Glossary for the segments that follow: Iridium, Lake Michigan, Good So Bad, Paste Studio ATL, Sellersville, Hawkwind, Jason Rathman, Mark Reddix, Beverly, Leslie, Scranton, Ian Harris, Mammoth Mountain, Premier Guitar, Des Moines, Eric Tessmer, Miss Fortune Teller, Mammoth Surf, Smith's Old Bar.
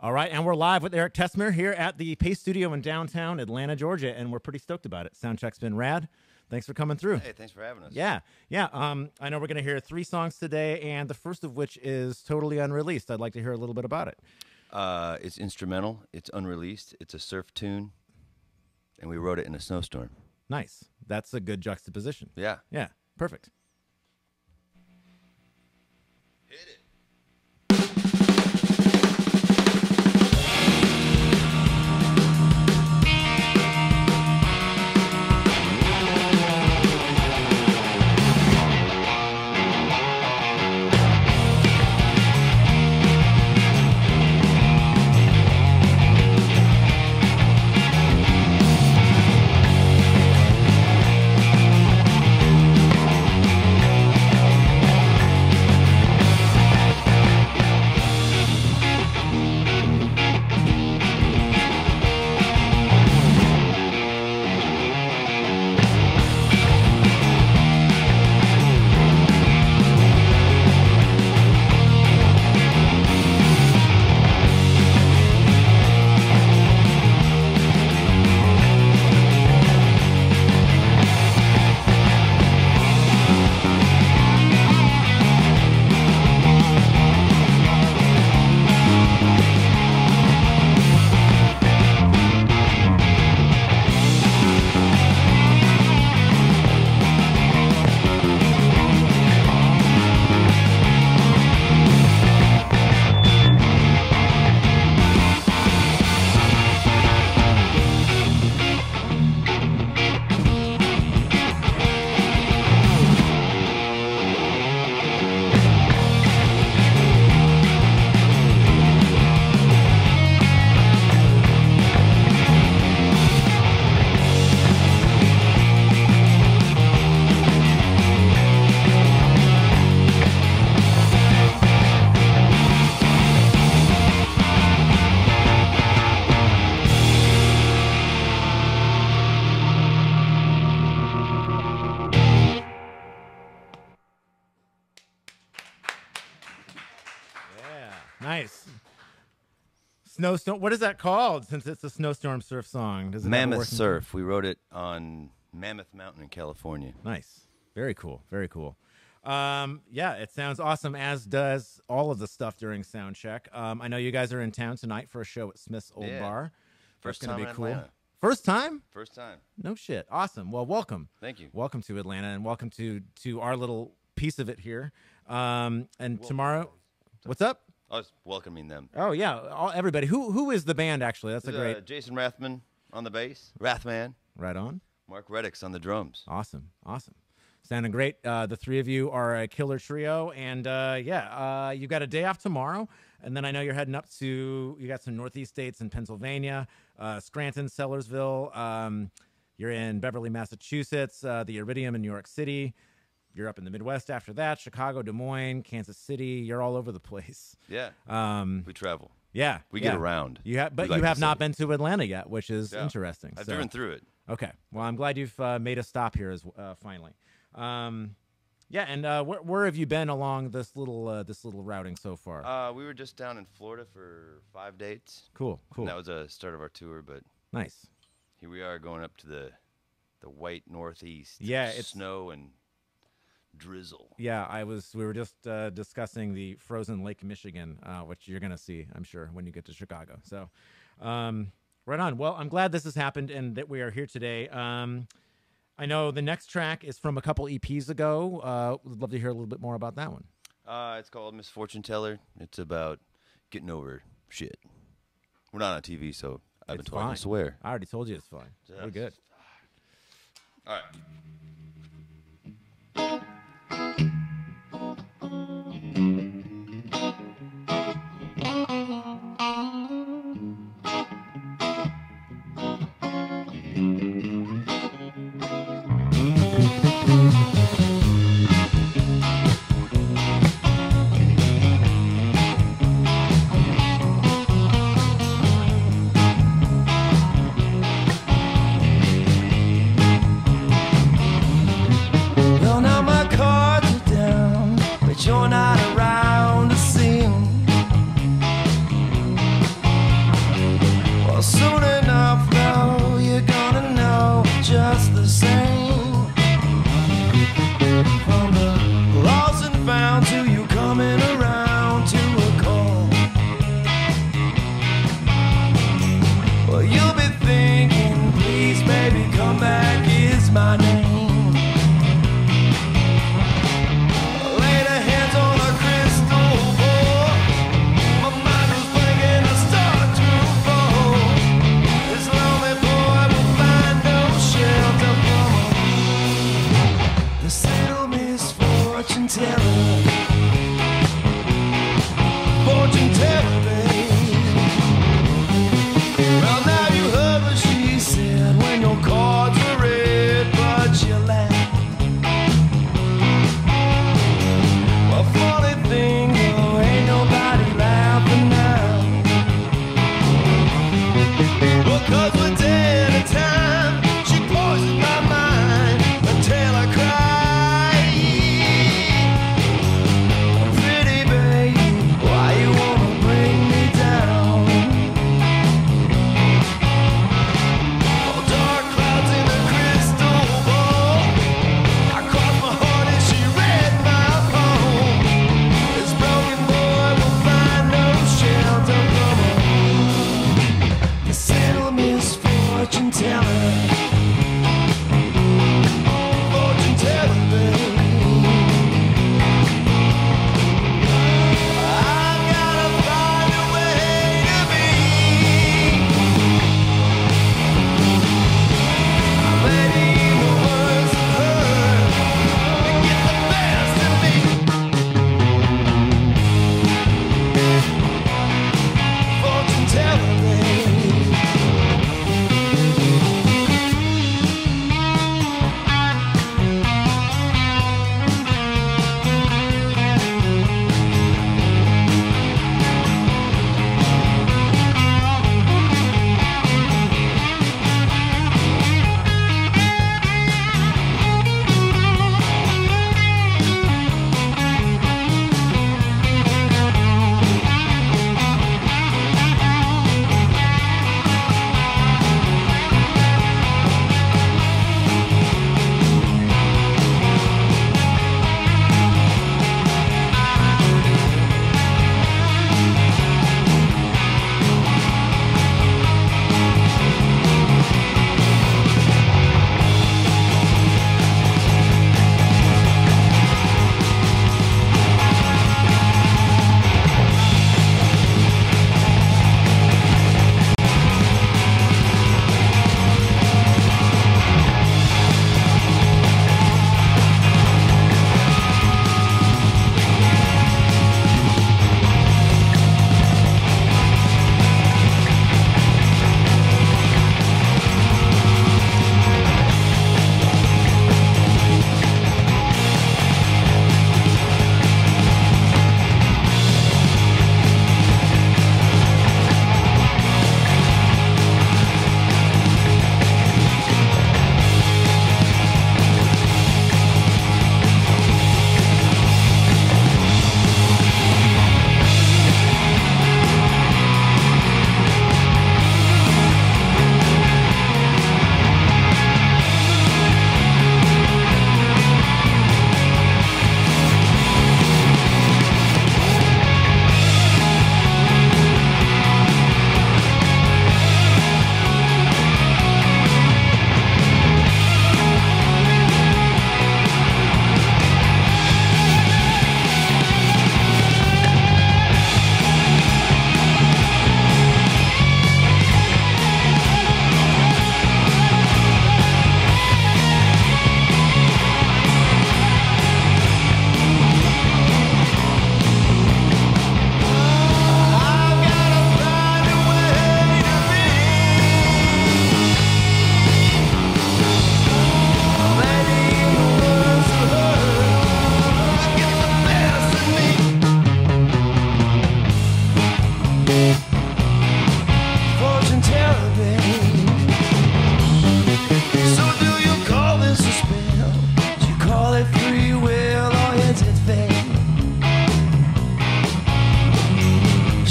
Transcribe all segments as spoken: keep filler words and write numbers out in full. All right, and we're live with Eric Tessmer here at the Paste Studio in downtown Atlanta, Georgia, and we're pretty stoked about it. Soundcheck's been rad. Thanks for coming through. Hey, thanks for having us. Yeah, yeah. Um, I know we're going to hear three songs today, and the first of which is totally unreleased. I'd like to hear a little bit about it. Uh, it's instrumental. It's unreleased. It's a surf tune, and we wrote it in a snowstorm. Nice. That's a good juxtaposition. Yeah. Yeah, perfect. Hit it. Snowstorm. What is that called? Since it's a snowstorm surf song, does it Mammoth Surf. We wrote it on Mammoth Mountain in California. Nice, very cool, very cool. Um, yeah, it sounds awesome. As does all of the stuff during soundcheck. Um, I know you guys are in town tonight for a show at Smith's Old yeah. Bar. First That's time be cool. in Atlanta. First time? First time. No shit. Awesome. Well, welcome. Thank you. Welcome to Atlanta, and welcome to to our little piece of it here. Um, and well, tomorrow, what's up? I was welcoming them. Oh, yeah. All, everybody. Who Who is the band, actually? That's There's a great... Uh, Jason Rathman on the bass. Rathman. Right on. Mark Reddix on the drums. Awesome. Awesome. Sounding great. Uh, the three of you are a killer trio. And, uh, yeah, uh, you've got a day off tomorrow. And then I know you're heading up to... You got some Northeast states in Pennsylvania, uh, Scranton, Sellersville. Um, you're in Beverly, Massachusetts, uh, the Iridium in New York City. You're up in the Midwest after that, Chicago, Des Moines, Kansas City. You're all over the place. Yeah. Um, we travel. Yeah. We yeah. get around. You have, But like you have not been to Atlanta yet, which is yeah. interesting. I've so. driven through it. Okay. Well, I'm glad you've uh, made a stop here as uh, finally. Um, yeah, and uh, wh where have you been along this little uh, this little routing so far? Uh, we were just down in Florida for five dates. Cool, cool. And that was the start of our tour, but nice. Here we are going up to the, the white Northeast. Yeah. It's snow and... drizzle. Yeah, I was. We were just uh, discussing the frozen Lake Michigan, uh, which you're gonna see, I'm sure, when you get to Chicago. So, um, right on. Well, I'm glad this has happened and that we are here today. Um, I know the next track is from a couple E Ps ago. Uh, would love to hear a little bit more about that one. Uh, it's called Miss Fortune Teller. It's about getting over shit. We're not on T V, so I've been told to swear. I already told you it's fine. Just we're good. All right.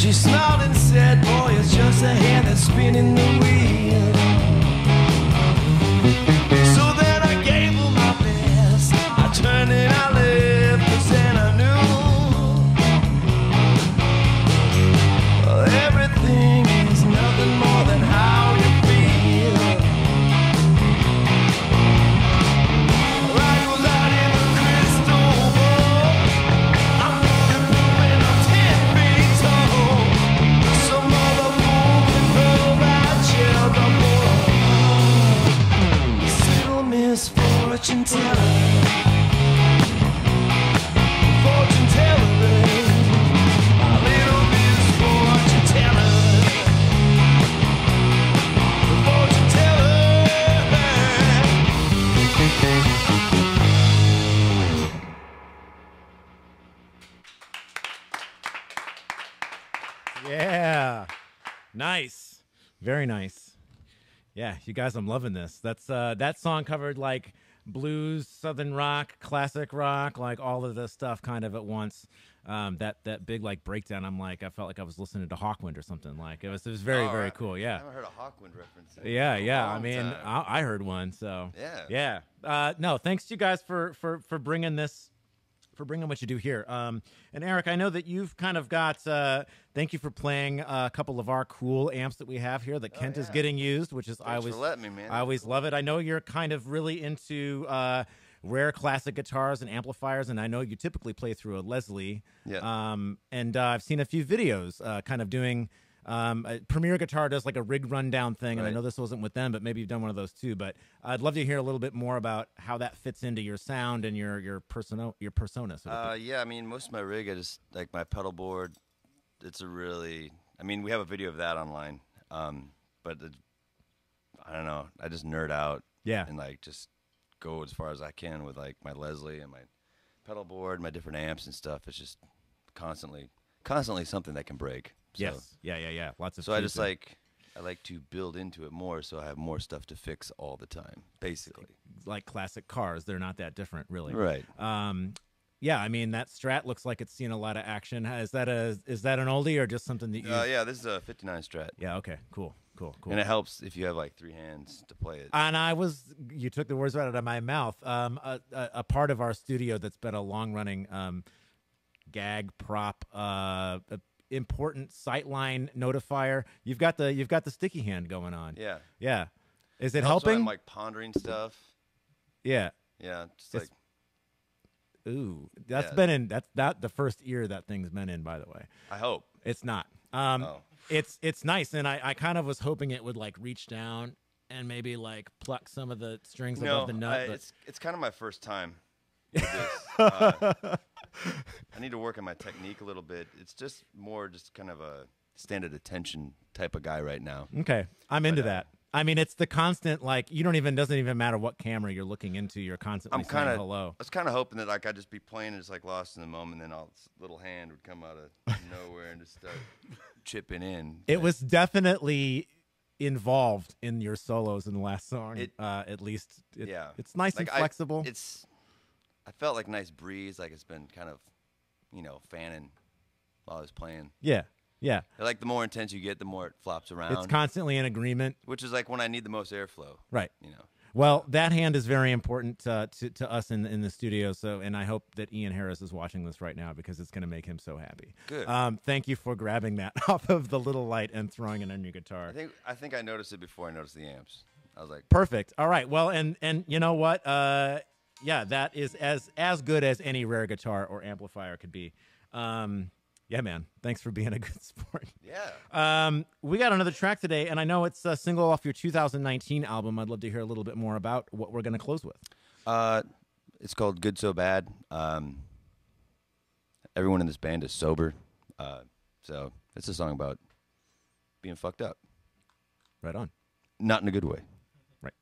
She smiled and said, boy, it's just a hand that's spinning the wheel. So then I gave her my best. I turned and I lived, cause then I knew everything is nothing more than how you feel. Right was out in the crystal ball. I'm looking through when I'm ten feet tall. Some other woman drove out shell the ball. Said, oh, Miss Fortune Teller. Nice. Very nice. Yeah, you guys, I'm loving this. That's uh, that song covered like blues, southern rock, classic rock, like all of this stuff kind of at once. Um, that that big like breakdown, I'm like, I felt like I was listening to Hawkwind or something. Like it was, it was very oh, very I, cool. Yeah. I never heard a Hawkwind reference. Yeah, yeah. I mean, I, I heard one. So yeah, yeah. Uh, no, thanks to you guys for for for bringing this. For bringing what you do here. Um, and Eric, I know that you've kind of got, uh, thank you for playing a couple of our cool amps that we have here that oh, Kent yeah. is getting used, which is, Thanks I always, for letting me, man. I always love it. I know you're kind of really into uh, rare classic guitars and amplifiers, and I know you typically play through a Leslie. Yeah. Um, and uh, I've seen a few videos uh, kind of doing, um, Premier Guitar does like a rig rundown thing, right. and I know this wasn't with them, but maybe you've done one of those too. But I'd love to hear a little bit more about how that fits into your sound and your your persona, your persona. So uh, yeah, I mean, most of my rig, I just like my pedal board. It's a really, I mean, we have a video of that online, um, but the, I don't know, I just nerd out, yeah, and like just go as far as I can with like my Leslie and my pedal board, my different amps and stuff. It's just constantly, constantly something that can break. So, yes. Yeah, yeah, yeah. Lots of. So I just like, I like to build into it more, so I have more stuff to fix all the time, basically. Like classic cars, they're not that different, really. Right. Um, yeah, I mean that Strat looks like it's seen a lot of action. Is that a is that an oldie or just something that you? Uh, yeah, this is a fifty-nine Strat. Yeah. Okay. Cool. Cool. Cool. And it helps if you have like three hands to play it. And I was, you took the words right out of my mouth. Um, a, a, a part of our studio that's been a long-running um, gag prop. Uh. A, important sightline notifier. You've got the you've got the sticky hand going on. Yeah, yeah. Is it helping? I'm like pondering stuff. Yeah, yeah. Just it's, like, ooh, that's yeah. been in. That's not the first ear that thing's been in. By the way, I hope it's not. Um, oh. it's it's nice, and I I kind of was hoping it would like reach down and maybe like pluck some of the strings no, above the nut. I, it's it's kind of my first time. With this. Uh, I need to work on my technique a little bit. It's just more just kind of a standard attention type of guy right now. Okay. I'm into but, uh, that. I mean, it's the constant, like, you don't even, doesn't even matter what camera you're looking into. You're constantly I'm kinda, saying hello. I was kind of hoping that, like, I'd just be playing and just, like, lost in the moment. Then all this little hand would come out of nowhere and just start chipping in. It like, was definitely involved in your solos in the last song, it, uh, at least. It, yeah. It's nice like, and flexible. I, it's... I felt like a nice breeze, like it's been kind of, you know, fanning while I was playing. Yeah, yeah. Like the more intense you get, the more it flops around. It's constantly in agreement. Which is like when I need the most airflow. Right. You know. Well, that hand is very important uh, to, to us in, in the studio, so, and I hope that Ian Harris is watching this right now because it's going to make him so happy. Good. Um, thank you for grabbing that off of the little light and throwing it on your guitar. I think, I think I noticed it before I noticed the amps. I was like... Perfect. All right. Well, and, and you know what? Uh... Yeah, that is as as good as any rare guitar or amplifier could be. Um, yeah, man. Thanks for being a good sport. Yeah. Um, we got another track today, and I know it's a single off your two thousand nineteen album. I'd love to hear a little bit more about what we're going to close with. Uh, it's called Good So Bad. Um, everyone in this band is sober. Uh, so it's a song about being fucked up. Right on. Not in a good way. Right.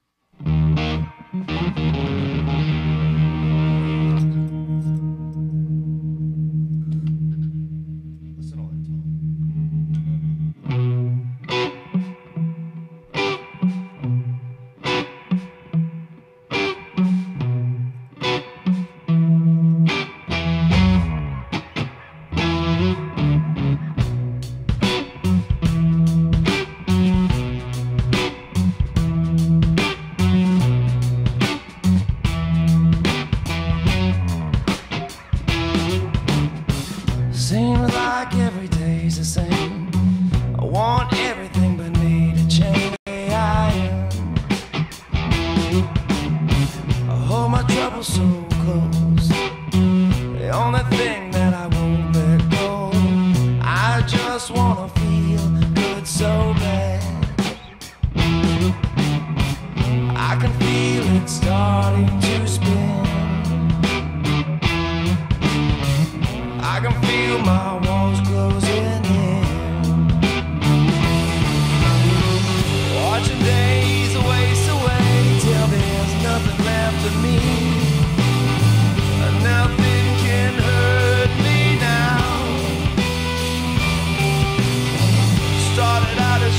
every day's the same. I want everything but me to change the way I am. I hold my trouble so close, the only thing that I won't let go. I just wanna feel good so bad. I can feel it starting to spin. I can feel my walls closing in. Watching days waste away till there's nothing left of me.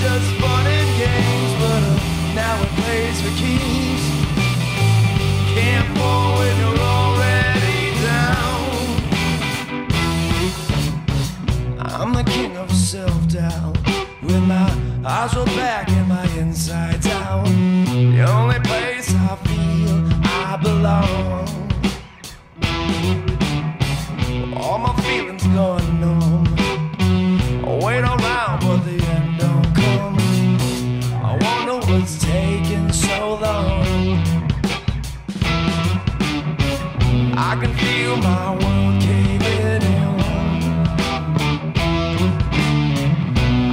Just fun and games, but uh, now it plays for keeps. Can't fall when you're already down. I'm the king of self-doubt, with my eyes rolled back and my insides out. The only place I feel I belong. All my feelings going numb. I wait around for the end. What's taking so long? I can feel my world caving in.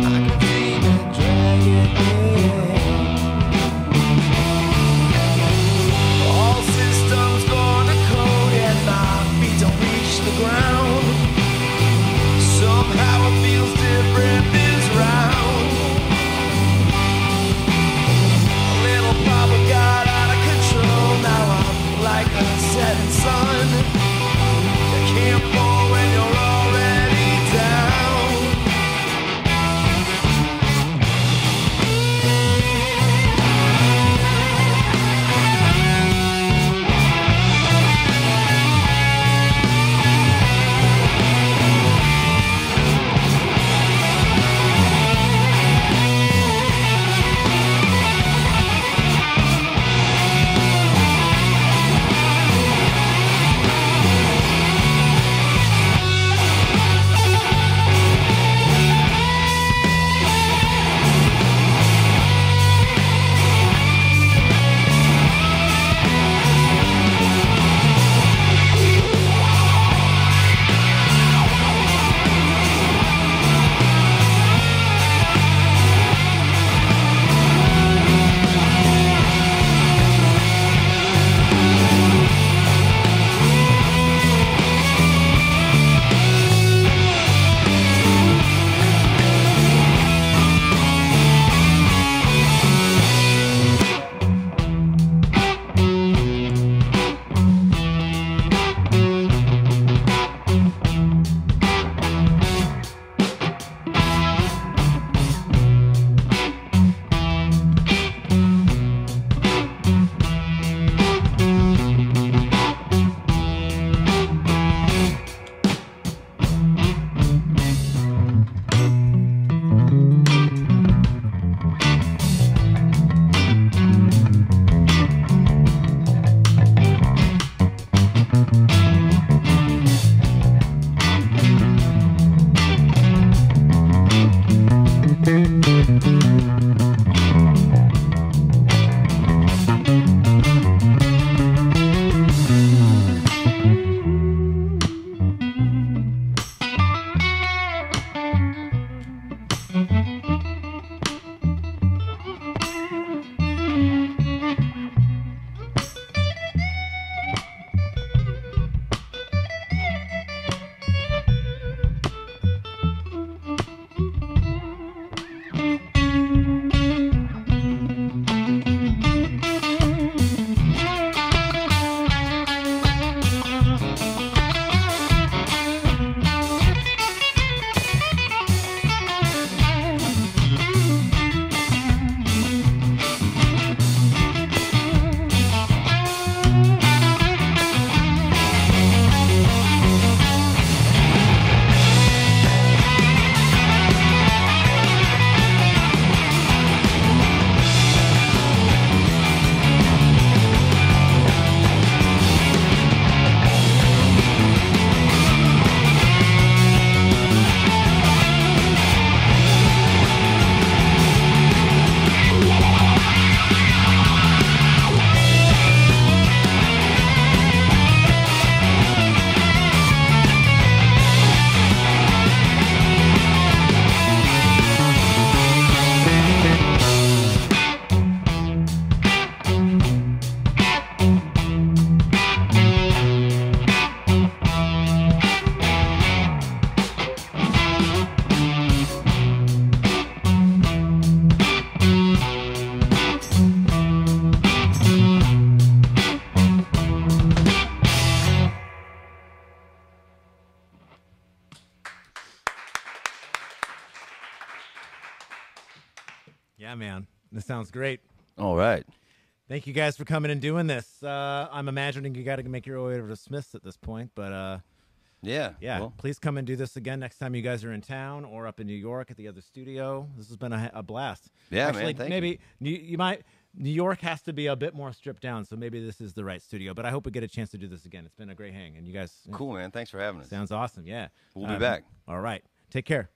I can feel it dragging in. All systems going to code and my feet don't reach the ground. Yeah, man. This sounds great. All right. Thank you guys for coming and doing this. Uh, I'm imagining you got to make your way over to Smith's at this point, but uh, yeah, yeah. Well, please come and do this again next time you guys are in town or up in New York at the other studio. This has been a, a blast. Yeah, actually, man. Thank maybe you. You, you might. New York has to be a bit more stripped down, so maybe this is the right studio. But I hope we get a chance to do this again. It's been a great hang, and you guys. Cool, man. Thanks for having us. Sounds awesome. Yeah, we'll um, be back. All right. Take care.